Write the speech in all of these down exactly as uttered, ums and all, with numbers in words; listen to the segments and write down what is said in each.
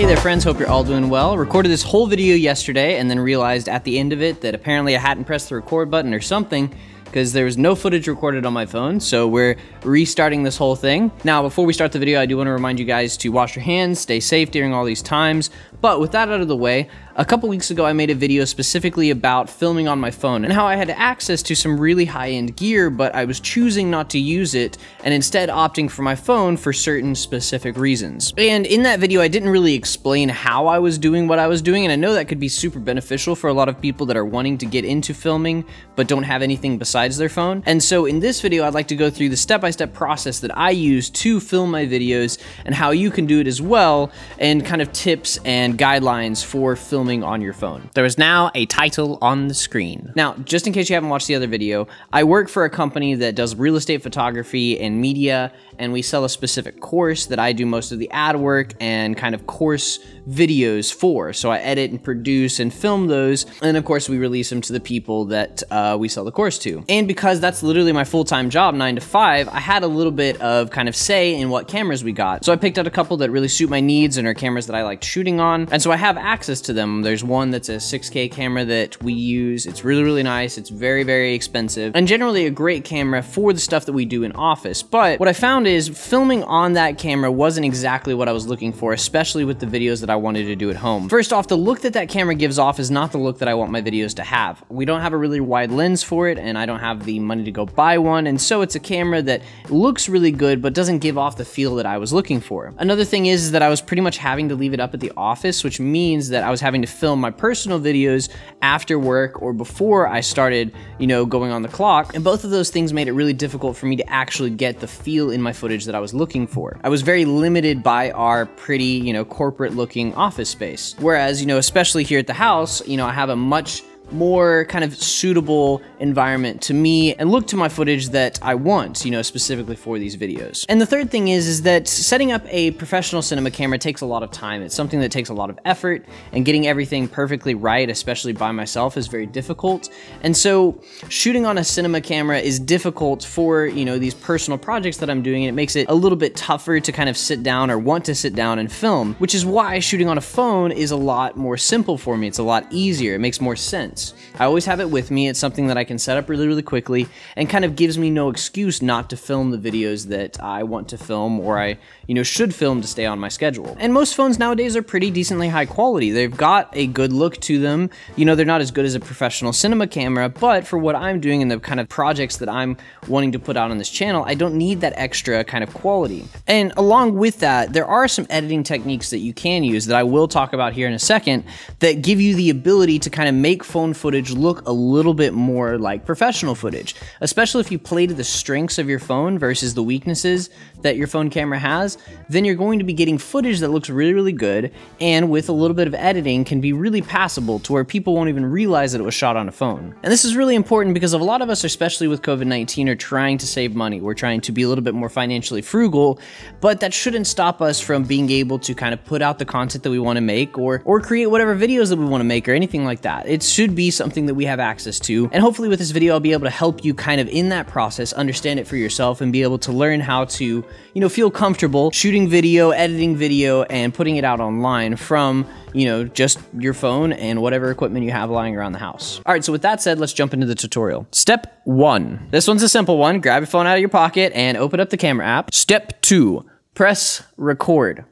Hey there friends, hope you're all doing well. Recorded this whole video yesterday and then realized at the end of it that apparently I hadn't pressed the record button or something, because there was no footage recorded on my phone, so we're restarting this whole thing. Now, before we start the video, I do wanna remind you guys to wash your hands, stay safe during all these times, but with that out of the way, a couple weeks ago I made a video specifically about filming on my phone and how I had access to some really high-end gear, but I was choosing not to use it and instead opting for my phone for certain specific reasons. And in that video, I didn't really explain how I was doing what I was doing, and I know that could be super beneficial for a lot of people that are wanting to get into filming, but don't have anything besides their phone. And so in this video, I'd like to go through the step-by-step process that I use to film my videos and how you can do it as well, and kind of tips and guidelines for filming on your phone. There is now a title on the screen. Now, just in case you haven't watched the other video, I work for a company that does real estate photography and media, and we sell a specific course that I do most of the ad work and kind of course videos for. So I edit and produce and film those, and of course we release them to the people that uh, we sell the course to. And because that's literally my full-time job, nine to five, I had a little bit of kind of say in what cameras we got. So I picked out a couple that really suit my needs and are cameras that I like shooting on. And so I have access to them. There's one that's a six K camera that we use. It's really, really nice. It's very, very expensive and generally a great camera for the stuff that we do in office. But what I found is filming on that camera wasn't exactly what I was looking for, especially with the videos that I wanted to do at home. First off, the look that that camera gives off is not the look that I want my videos to have. We don't have a really wide lens for it, and I don't have the money to go buy one, and so it's a camera that looks really good but doesn't give off the feel that I was looking for. Another thing is, is that I was pretty much having to leave it up at the office, which means that I was having to film my personal videos after work or before I started, you know, going on the clock, and both of those things made it really difficult for me to actually get the feel in my footage that I was looking for. I was very limited by our pretty, you know, corporate looking office space, whereas, you know, especially here at the house, you know, I have a much more kind of suitable environment to me and look to my footage that I want, you know, specifically for these videos. And the third thing is, is that setting up a professional cinema camera takes a lot of time. It's something that takes a lot of effort, and getting everything perfectly right, especially by myself, is very difficult. And so shooting on a cinema camera is difficult for, you know, these personal projects that I'm doing, and it makes it a little bit tougher to kind of sit down or want to sit down and film, which is why shooting on a phone is a lot more simple for me. It's a lot easier. It makes more sense. I always have it with me. It's something that I can set up really, really quickly, and kind of gives me no excuse not to film the videos that I want to film, or I, you know, should film to stay on my schedule. And most phones nowadays are pretty decently high quality. They've got a good look to them. You know, they're not as good as a professional cinema camera, but for what I'm doing and the kind of projects that I'm wanting to put out on this channel, I don't need that extra kind of quality. And along with that, there are some editing techniques that you can use that I will talk about here in a second that give you the ability to kind of make phone footage look a little bit more like professional footage, especially if you play to the strengths of your phone versus the weaknesses that your phone camera has. Then you're going to be getting footage that looks really, really good, and with a little bit of editing can be really passable to where people won't even realize that it was shot on a phone. And this is really important because a lot of us, especially with COVID nineteen, are trying to save money. We're trying to be a little bit more financially frugal, but that shouldn't stop us from being able to kind of put out the content that we want to make, or or create whatever videos that we want to make or anything like that. It should be be something that we have access to, and hopefully with this video I'll be able to help you kind of in that process understand it for yourself and be able to learn how to, you know, feel comfortable shooting video, editing video, and putting it out online from, you know, just your phone and whatever equipment you have lying around the house. All right, so with that said, let's jump into the tutorial. Step one. This one's a simple one. Grab your phone out of your pocket and open up the camera app. Step two, press record.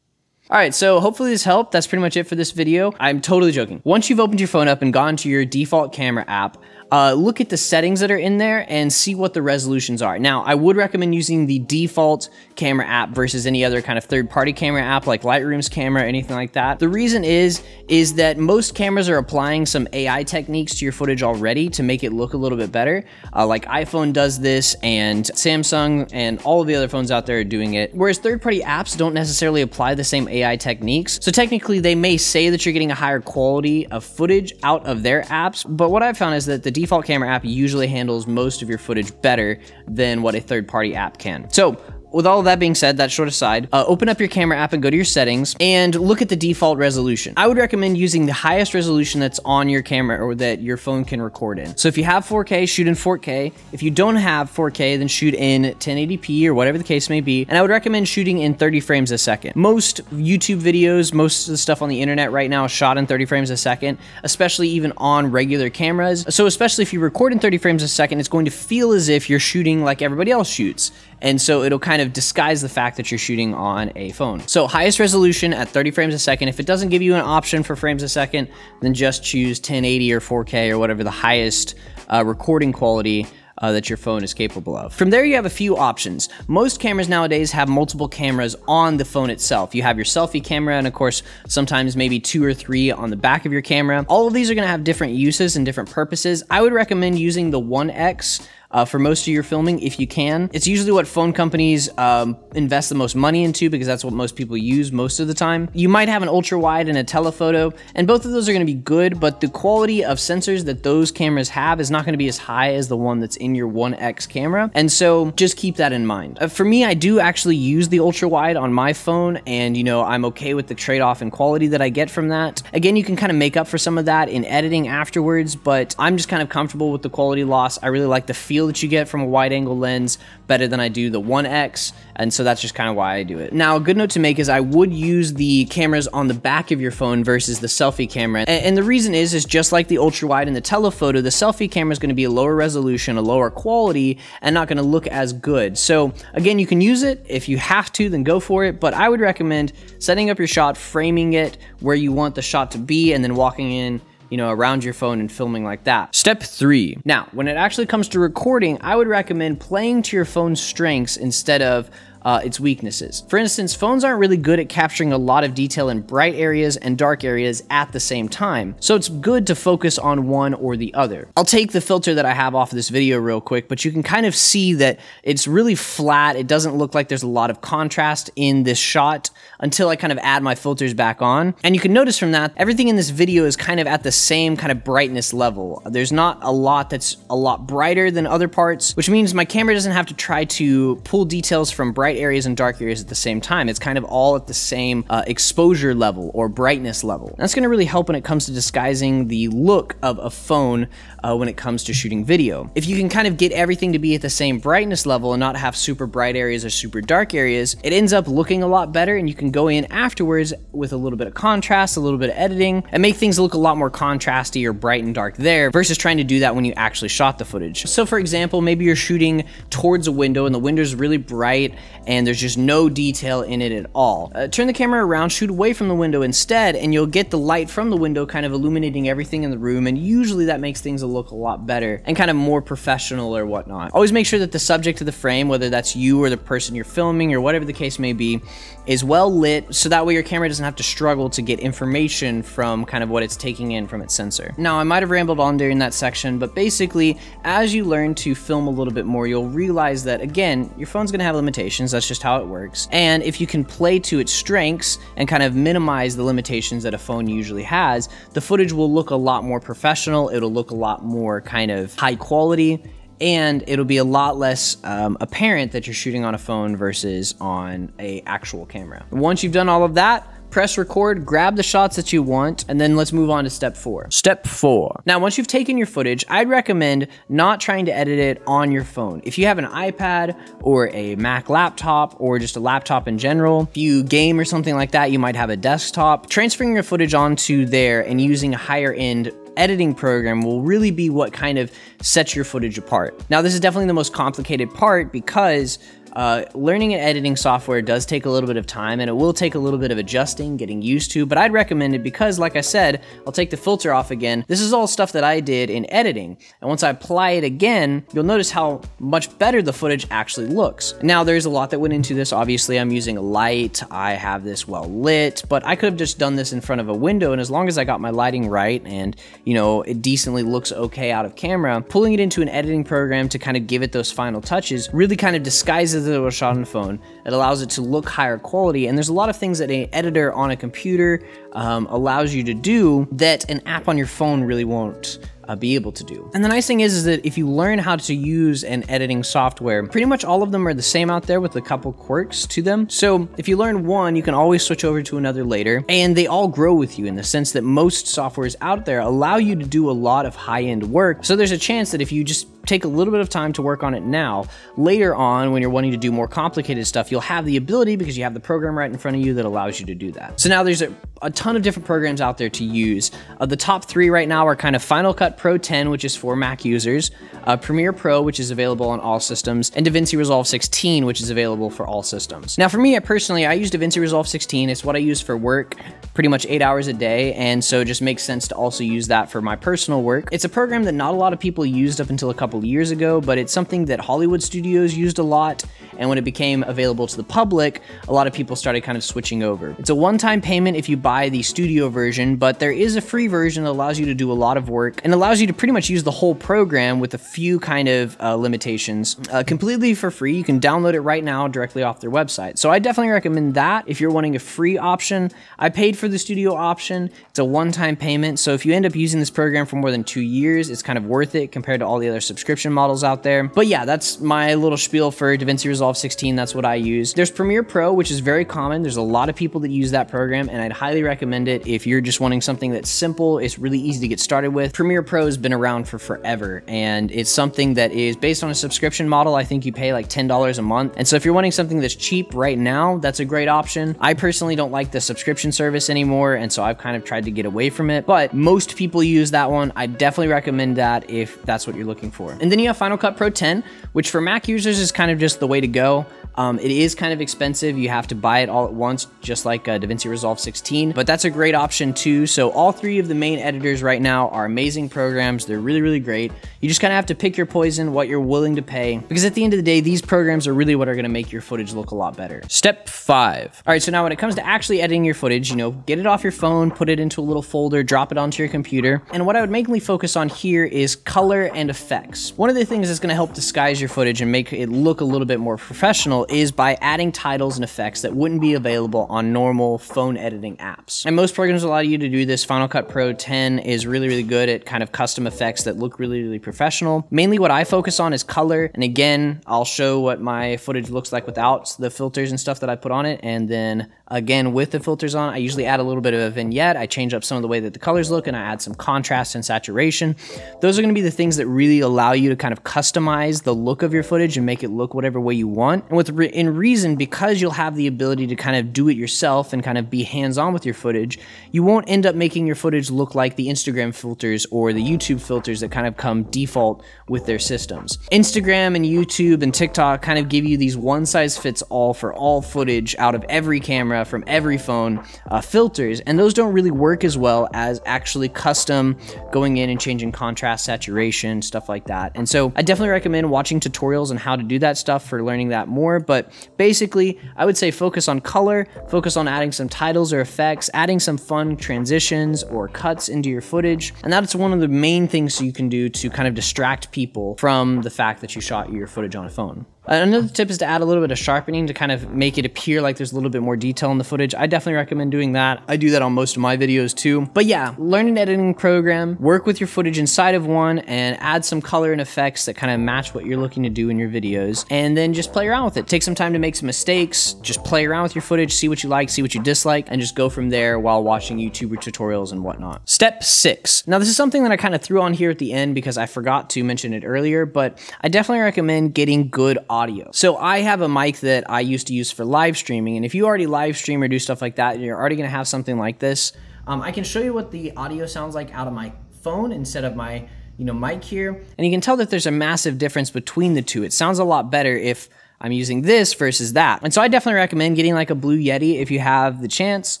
All right, so hopefully this helped. That's pretty much it for this video. I'm totally joking. Once you've opened your phone up and gone to your default camera app, uh, look at the settings that are in there and see what the resolutions are. Now, I would recommend using the default camera app versus any other kind of third-party camera app like Lightroom's camera or anything like that. The reason is, is that most cameras are applying some A I techniques to your footage already to make it look a little bit better. Uh, like iPhone does this, and Samsung and all of the other phones out there are doing it. Whereas third-party apps don't necessarily apply the same A I A I techniques. So technically they may say that you're getting a higher quality of footage out of their apps, but what I've found is that the default camera app usually handles most of your footage better than what a third-party app can. So with all that being said, that short aside, uh, open up your camera app and go to your settings and look at the default resolution. I would recommend using the highest resolution that's on your camera or that your phone can record in. So if you have four K, shoot in four K. If you don't have four K, then shoot in ten eighty p or whatever the case may be. And I would recommend shooting in thirty frames a second. Most YouTube videos, most of the stuff on the internet right now is shot in thirty frames a second, especially even on regular cameras. So especially if you record in thirty frames a second, it's going to feel as if you're shooting like everybody else shoots. And so it'll kind of disguise the fact that you're shooting on a phone. So highest resolution at thirty frames a second. If it doesn't give you an option for frames a second, then just choose ten eighty or four K or whatever the highest uh, recording quality Uh, that your phone is capable of. From there, you have a few options. Most cameras nowadays have multiple cameras on the phone itself. You have your selfie camera, and of course, sometimes maybe two or three on the back of your camera. All of these are gonna have different uses and different purposes. I would recommend using the one X Uh, for most of your filming if you can. It's usually what phone companies um, invest the most money into because that's what most people use most of the time. You might have an ultra wide and a telephoto, and both of those are gonna be good, but the quality of sensors that those cameras have is not gonna be as high as the one that's in your one X camera. And so just keep that in mind. Uh, for me, I do actually use the ultra wide on my phone, and you know, I'm okay with the trade-off in quality that I get from that. Again, you can kind of make up for some of that in editing afterwards, but I'm just kind of comfortable with the quality loss. I really like the feel that you get from a wide angle lens better than I do the one X, and so that's just kind of why I do it. Now, a good note to make is I would use the cameras on the back of your phone versus the selfie camera, and, and the reason is is just like the ultra wide and the telephoto, the selfie camera is going to be a lower resolution, a lower quality, and not going to look as good. So again, you can use it if you have to, then go for it, but I would recommend setting up your shot, framing it where you want the shot to be, and then walking in you know, around your phone and filming like that. Step three. Now, when it actually comes to recording, I would recommend playing to your phone's strengths instead of Uh, its weaknesses. For instance, phones aren't really good at capturing a lot of detail in bright areas and dark areas at the same time, so it's good to focus on one or the other. I'll take the filter that I have off of this video real quick, but you can kind of see that it's really flat. It doesn't look like there's a lot of contrast in this shot until I kind of add my filters back on. And you can notice from that, everything in this video is kind of at the same kind of brightness level. There's not a lot that's a lot brighter than other parts, which means my camera doesn't have to try to pull details from bright areas and dark areas at the same time. It's kind of all at the same uh, exposure level or brightness level. And that's going to really help when it comes to disguising the look of a phone uh, when it comes to shooting video. If you can kind of get everything to be at the same brightness level and not have super bright areas or super dark areas, it ends up looking a lot better, and you can go in afterwards with a little bit of contrast, a little bit of editing, and make things look a lot more contrasty or bright and dark there versus trying to do that when you actually shot the footage. So for example, maybe you're shooting towards a window and the window's really bright and there's just no detail in it at all. Uh, turn the camera around, shoot away from the window instead, and you'll get the light from the window kind of illuminating everything in the room, and usually that makes things look a lot better and kind of more professional or whatnot. Always make sure that the subject of the frame, whether that's you or the person you're filming or whatever the case may be, is well lit, so that way your camera doesn't have to struggle to get information from kind of what it's taking in from its sensor. Now, I might have rambled on during that section, but basically, as you learn to film a little bit more, you'll realize that, again, your phone's gonna have limitations. That's just how it works. And if you can play to its strengths and kind of minimize the limitations that a phone usually has, the footage will look a lot more professional. It'll look a lot more kind of high quality, and it'll be a lot less um, apparent that you're shooting on a phone versus on a actual camera. Once you've done all of that, press record, grab the shots that you want, and then let's move on to step four. Step four. Now, once you've taken your footage, I'd recommend not trying to edit it on your phone. If you have an iPad or a Mac laptop or just a laptop in general, if you game or something like that, you might have a desktop. Transferring your footage onto there and using a higher end editing program will really be what kind of sets your footage apart. Now, this is definitely the most complicated part because Uh, learning and editing software does take a little bit of time, and it will take a little bit of adjusting, getting used to, but I'd recommend it because, like I said, I'll take the filter off again. This is all stuff that I did in editing, and once I apply it again, you'll notice how much better the footage actually looks. Now, there's a lot that went into this. Obviously, I'm using a light. I have this well lit, but I could have just done this in front of a window, and as long as I got my lighting right and, you know, it decently looks okay out of camera, pulling it into an editing program to kind of give it those final touches really kind of disguises that it was shot on a phone. It allows it to look higher quality, and there's a lot of things that an editor on a computer um, allows you to do that an app on your phone really won't uh, be able to do. And the nice thing is, is that if you learn how to use an editing software, pretty much all of them are the same out there with a couple quirks to them. So if you learn one, you can always switch over to another later, and they all grow with you in the sense that most softwares out there allow you to do a lot of high-end work. So there's a chance that if you just take a little bit of time to work on it now, later on when you're wanting to do more complicated stuff, you'll have the ability because you have the program right in front of you that allows you to do that. So now there's a, a ton of different programs out there to use. Uh, the top three right now are kind of Final Cut Pro ten, which is for Mac users, uh, Premiere Pro, which is available on all systems, and DaVinci Resolve sixteen, which is available for all systems. Now for me, I personally, I use DaVinci Resolve sixteen. It's what I use for work pretty much eight hours a day, and so it just makes sense to also use that for my personal work. It's a program that not a lot of people used up until a couple years ago, but it's something that Hollywood studios used a lot, and when it became available to the public, a lot of people started kind of switching over. It's a one-time payment if you buy the studio version, but there is a free version that allows you to do a lot of work and allows you to pretty much use the whole program with a few kind of uh, limitations uh, completely for free. You can download it right now directly off their website. So I definitely recommend that if you're wanting a free option. I paid for the studio option. It's a one-time payment, so if you end up using this program for more than two years, it's kind of worth it compared to all the other subscription models out there. But yeah, that's my little spiel for DaVinci Resolve sixteen. That's what I use. There's Premiere Pro, which is very common. There's a lot of people that use that program, and I'd highly recommend it if you're just wanting something that's simple. It's really easy to get started with. Premiere Pro has been around for forever, and it's something that is based on a subscription model. I think you pay like ten dollars a month. And so if you're wanting something that's cheap right now, that's a great option. I personally don't like the subscription service anymore, and so I've kind of tried to get away from it, but most people use that one. I definitely recommend that if that's what you're looking for. And then you have Final Cut Pro ten, which for Mac users is kind of just the way to go. Um, it is kind of expensive. You have to buy it all at once, just like uh, DaVinci Resolve sixteen, but that's a great option too. So all three of the main editors right now are amazing programs. They're really, really great. You just kind of have to pick your poison, what you're willing to pay, because at the end of the day, these programs are really what are going to make your footage look a lot better. Step five. All right, so now when it comes to actually editing your footage, you know, get it off your phone, put it into a little folder, drop it onto your computer. And what I would mainly focus on here is color and effects. One of the things that's going to help disguise your footage and make it look a little bit more professional is by adding titles and effects that wouldn't be available on normal phone editing apps. And most programs allow you to do this. Final Cut Pro ten is really, really good at kind of custom effects that look really, really professional. Mainly what I focus on is color. And again, I'll show what my footage looks like without the filters and stuff that I put on it. And then again, with the filters on, I usually add a little bit of a vignette. I change up some of the way that the colors look, and I add some contrast and saturation. Those are going to be the things that really allow you to kind of customize the look of your footage and make it look whatever way you want. And with re in reason, because you'll have the ability to kind of do it yourself and kind of be hands-on with your footage, you won't end up making your footage look like the Instagram filters or the YouTube filters that kind of come default with their systems. Instagram and YouTube and TikTok kind of give you these one-size-fits-all for all footage out of every camera from every phone uh, filters, and those don't really work as well as actually custom going in and changing contrast, saturation, stuff like that. And so I definitely recommend watching tutorials on how to do that stuff for learning that more. But basically, I would say focus on color, focus on adding some titles or effects, adding some fun transitions or cuts into your footage. And that's one of the main things you can do to kind of distract people from the fact that you shot your footage on a phone. Another tip is to add a little bit of sharpening to kind of make it appear like there's a little bit more detail in the footage. I definitely recommend doing that. I do that on most of my videos too. But yeah, learn an editing program, work with your footage inside of one, and add some color and effects that kind of match what you're looking to do in your videos. And then just play around with it. Take some time to make some mistakes. Just play around with your footage, see what you like, see what you dislike, and just go from there while watching YouTuber tutorials and whatnot. Step six. Now this is something that I kind of threw on here at the end because I forgot to mention it earlier, but I definitely recommend getting good audio. So I have a mic that I used to use for live streaming, and if you already live stream or do stuff like that, you're already going to have something like this. Um, I can show you what the audio sounds like out of my phone instead of my, you know, mic here, and you can tell that there's a massive difference between the two. It sounds a lot better if I'm using this versus that, and so I definitely recommend getting like a Blue Yeti if you have the chance,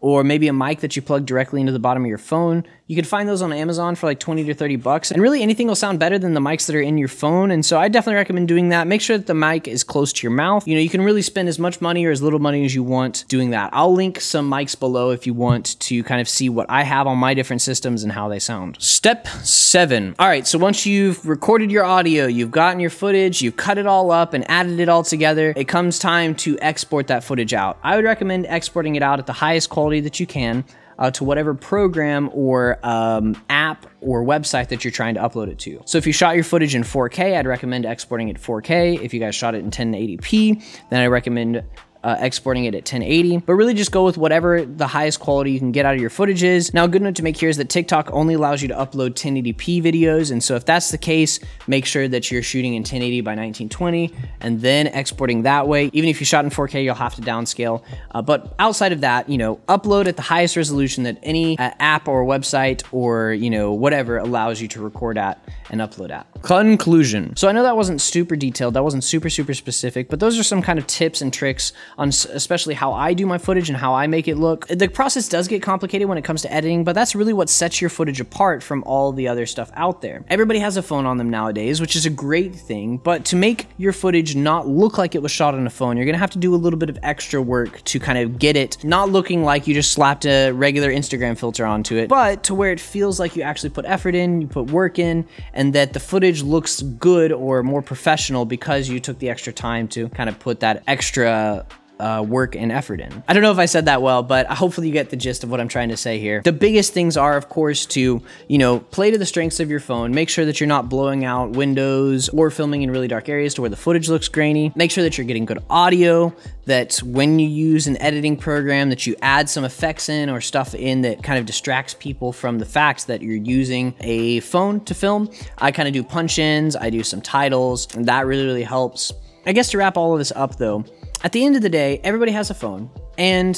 or maybe a mic that you plug directly into the bottom of your phone. You can find those on Amazon for like twenty to thirty bucks, and really anything will sound better than the mics that are in your phone. And so I definitely recommend doing that. Make sure that the mic is close to your mouth. You know, you can really spend as much money or as little money as you want doing that. I'll link some mics below if you want to kind of see what I have on my different systems and how they sound. Step seven. All right, so once you've recorded your audio, you've gotten your footage, you've cut it all up and added it all together, it comes time to export that footage out. I would recommend exporting it out at the highest quality quality that you can uh, to whatever program or um, app or website that you're trying to upload it to. So if you shot your footage in four K, I'd recommend exporting it four K. If you guys shot it in ten eighty P, then I recommend Uh, exporting it at ten eighty, but really just go with whatever the highest quality you can get out of your footage is. Now, a good note to make here is that TikTok only allows you to upload ten eighty P videos, and so if that's the case, make sure that you're shooting in ten eighty by nineteen twenty and then exporting that way. Even if you shot in four K, you'll have to downscale. Uh, but outside of that, you know, upload at the highest resolution that any uh, app or website or, you know, whatever allows you to record at and upload at. Conclusion. So I know that wasn't super detailed, that wasn't super, super specific, but those are some kind of tips and tricks on especially how I do my footage and how I make it look. The process does get complicated when it comes to editing, but that's really what sets your footage apart from all the other stuff out there. Everybody has a phone on them nowadays, which is a great thing, but to make your footage not look like it was shot on a phone, you're gonna have to do a little bit of extra work to kind of get it not looking like you just slapped a regular Instagram filter onto it, but to where it feels like you actually put effort in, you put work in, and that the footage looks good or more professional because you took the extra time to kind of put that extra Uh, work and effort in. I don't know if I said that well, but hopefully you get the gist of what I'm trying to say here. The biggest things are, of course, to, you know, play to the strengths of your phone. Make sure that you're not blowing out windows or filming in really dark areas to where the footage looks grainy. Make sure that you're getting good audio, that when you use an editing program that you add some effects in or stuff in that kind of distracts people from the facts that you're using a phone to film. I kind of do punch-ins, I do some titles, and that really, really helps. I guess to wrap all of this up though, at the end of the day, everybody has a phone and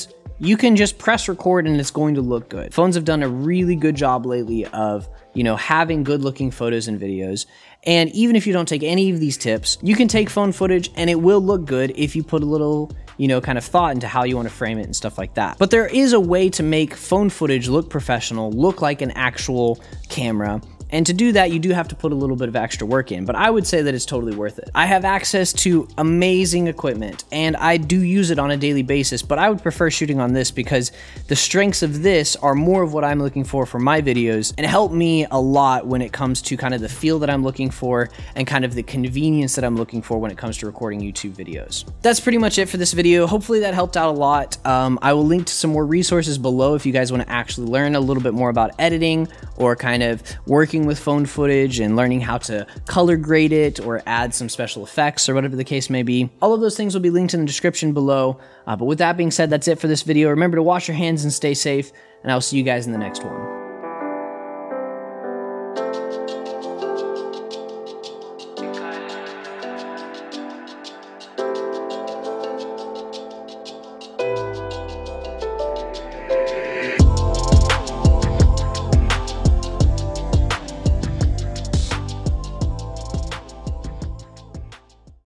you can just press record and it's going to look good. Phones have done a really good job lately of, you know, having good looking photos and videos. And even if you don't take any of these tips, you can take phone footage and it will look good if you put a little, you know, kind of thought into how you want to frame it and stuff like that. But there is a way to make phone footage look professional, look like an actual camera. And to do that, you do have to put a little bit of extra work in, but I would say that it's totally worth it. I have access to amazing equipment and I do use it on a daily basis, but I would prefer shooting on this because the strengths of this are more of what I'm looking for for my videos and help me a lot when it comes to kind of the feel that I'm looking for and kind of the convenience that I'm looking for when it comes to recording YouTube videos. That's pretty much it for this video. Hopefully that helped out a lot. Um, I will link to some more resources below if you guys want to actually learn a little bit more about editing or kind of working with phone footage and learning how to color grade it or add some special effects or whatever the case may be. All of those things will be linked in the description below. Uh, but with that being said, that's it for this video. Remember to wash your hands and stay safe, and I'll see you guys in the next one.